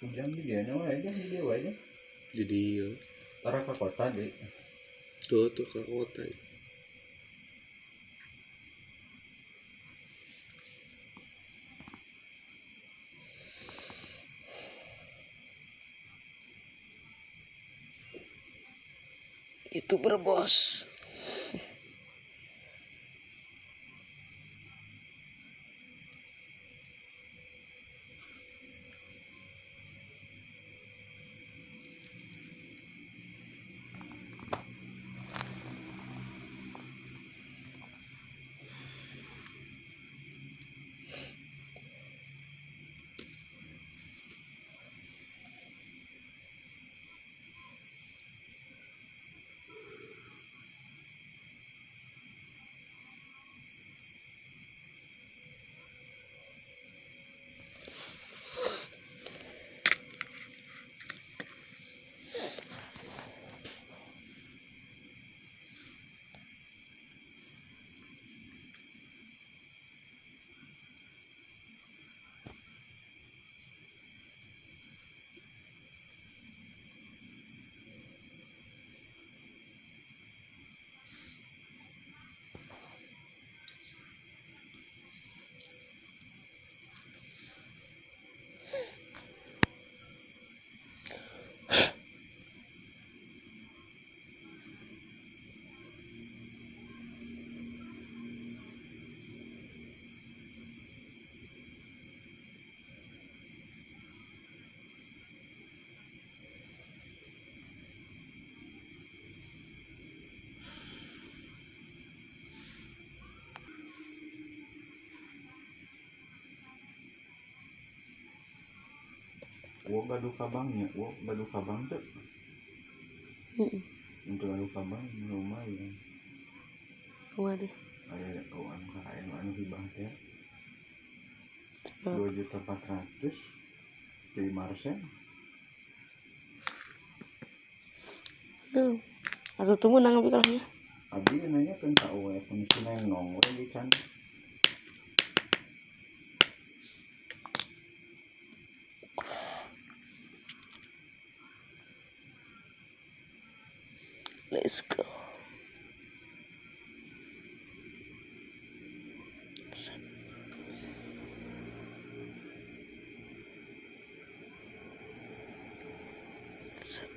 Kemudian dia nyawa aja, dia aja. Jadi arah ke kota deh. Tuh ke kota. Itu berbos. Wah badu kabangnya, wah badu kabang tuh. Untuk badu kabang lumayan. Waduh. Ada kawan KM anu hibah ya. 2.400.000 5%. Atau tunggu nang pikalahnya. Abi nanya kan tak wae pensiunan nongol di kan. Let's go. Let's go.